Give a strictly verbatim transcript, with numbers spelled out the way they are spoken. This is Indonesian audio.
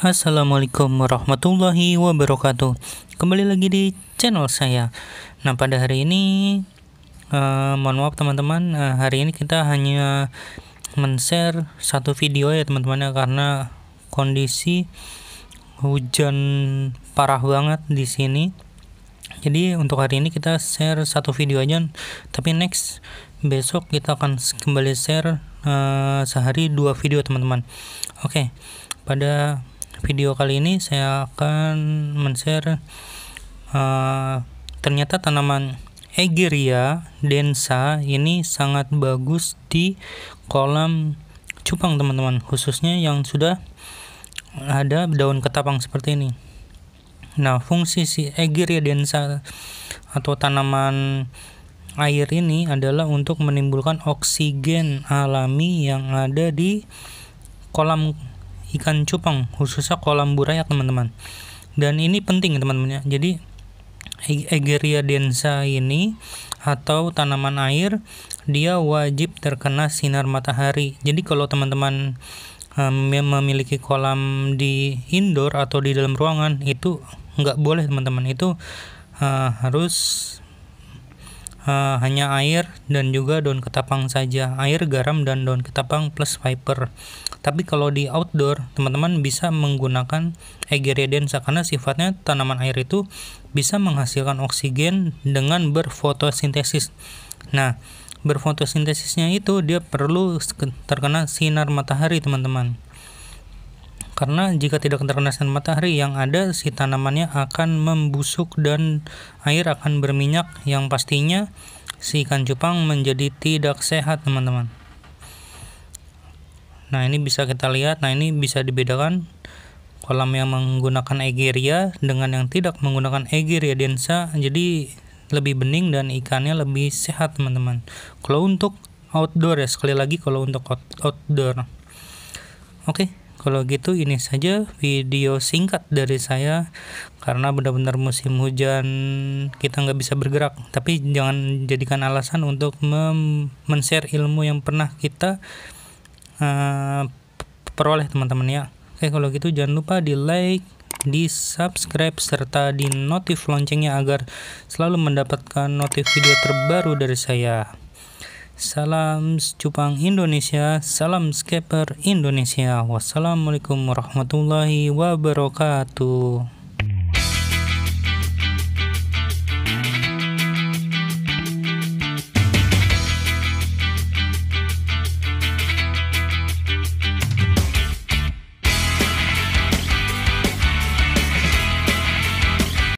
Assalamualaikum warahmatullahi wabarakatuh. Kembali lagi di channel saya. Nah pada hari ini uh, mohon maaf teman-teman, uh, hari ini kita hanya men-share satu video ya teman-teman ya, karena kondisi hujan parah banget di sini. Jadi untuk hari ini kita share satu video aja, tapi next besok kita akan kembali share Uh, sehari dua video teman-teman. Oke, okay. Pada video kali ini saya akan men-share uh, ternyata tanaman Egeria Densa ini sangat bagus di kolam cupang teman-teman, khususnya yang sudah ada daun ketapang seperti ini. Nah fungsi si Egeria Densa atau tanaman air ini adalah untuk menimbulkan oksigen alami yang ada di kolam ikan cupang, khususnya kolam burayak teman-teman. Dan ini penting teman-teman ya. Jadi Egeria Densa ini atau tanaman air, dia wajib terkena sinar matahari. Jadi kalau teman-teman um, memiliki kolam di indoor atau di dalam ruangan, itu nggak boleh teman-teman. Itu uh, harus Uh, hanya air dan juga daun ketapang saja, air, garam, dan daun ketapang plus viper. Tapi kalau di outdoor teman-teman bisa menggunakan Egeria Densa karena sifatnya tanaman air itu bisa menghasilkan oksigen dengan berfotosintesis. Nah berfotosintesisnya itu dia perlu terkena sinar matahari teman-teman, karena jika tidak terkena sinar matahari yang ada si tanamannya akan membusuk dan air akan berminyak, yang pastinya si ikan cupang menjadi tidak sehat teman-teman. Nah ini bisa kita lihat, nah ini bisa dibedakan kolam yang menggunakan Egeria dengan yang tidak menggunakan Egeria Densa, jadi lebih bening dan ikannya lebih sehat teman-teman. Kalau untuk outdoor ya, sekali lagi kalau untuk outdoor. Oke okay. Kalau gitu ini saja video singkat dari saya, karena benar-benar musim hujan kita nggak bisa bergerak. Tapi jangan jadikan alasan untuk men-share ilmu yang pernah kita uh, peroleh teman-teman ya. Oke kalau gitu jangan lupa di like, di subscribe, serta di notif loncengnya agar selalu mendapatkan notif video terbaru dari saya. Salam cupang Indonesia, salam scamper Indonesia. Wassalamualaikum warahmatullahi wabarakatuh.